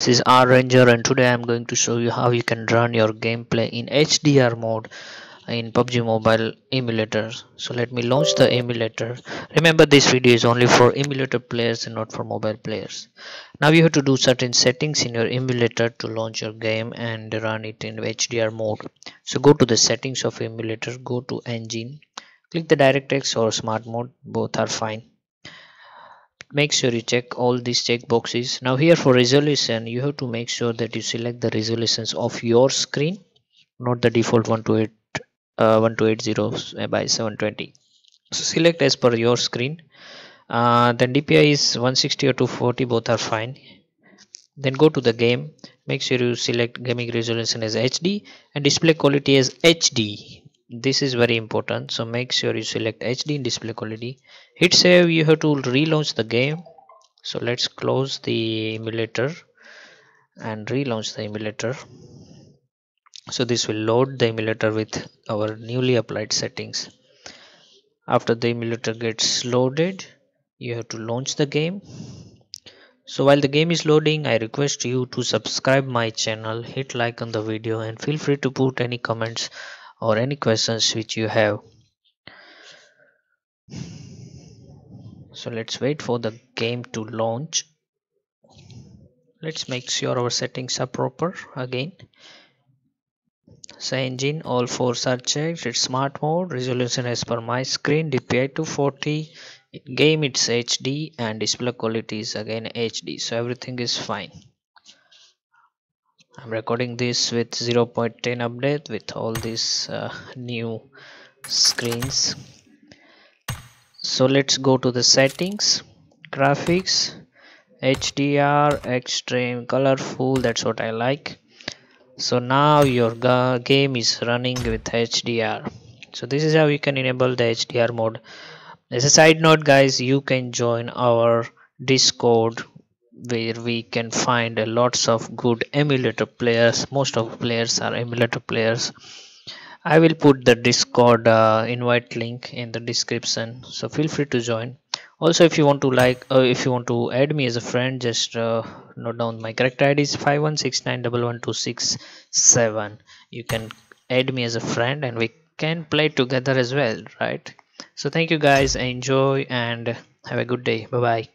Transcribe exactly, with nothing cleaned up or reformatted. This is RRanger, and today I'm going to show you how you can run your gameplay in H D R mode in P U B G Mobile emulator. So let me launch the emulator. Remember, this video is only for emulator players and not for mobile players. Now you have to do certain settings in your emulator to launch your game and run it in H D R mode. So go to the settings of emulator, go to engine, click the DirectX or smart mode, both are fine. Make sure you check all these check boxes. Now here for resolution, you have to make sure that you select the resolutions of your screen, not the default one two eight, uh, twelve eighty by seven twenty. So select as per your screen. Uh, then D P I is one sixty or two forty, both are fine. Then go to the game. Make sure you select gaming resolution as H D and display quality as H D. This is very important, so make sure you select H D in display quality. Hit save. You have to relaunch the game. So let's close the emulator and relaunch the emulator. So this will load the emulator with our newly applied settings. After the emulator gets loaded, you have to launch the game. So while the game is loading, I request you to subscribe my channel, hit like on the video, and feel free to put any comments or any questions which you have. So let's wait for the game to launch. Let's make sure our settings are proper again. So engine, all four are checked. It's smart mode, resolution as per my screen, D P I two forty, game it's H D, and display quality is again H D. So everything is fine. I'm recording this with zero point ten update with all these uh, new screens. So let's go to the settings, graphics, H D R, extreme, colorful, that's what I like. So now your game is running with H D R. So this is how you can enable the H D R mode. As a side note guys, you can join our Discord, where we can find uh, lots of good emulator players. Most of players are emulator players. I will put the Discord uh, invite link in the description, so feel free to join. Also, if you want to like uh, if you want to add me as a friend, just uh, note down my correct I D is five one six nine one one two six seven. You can add me as a friend and we can play together as well, right? So thank you guys, enjoy and have a good day. Bye bye.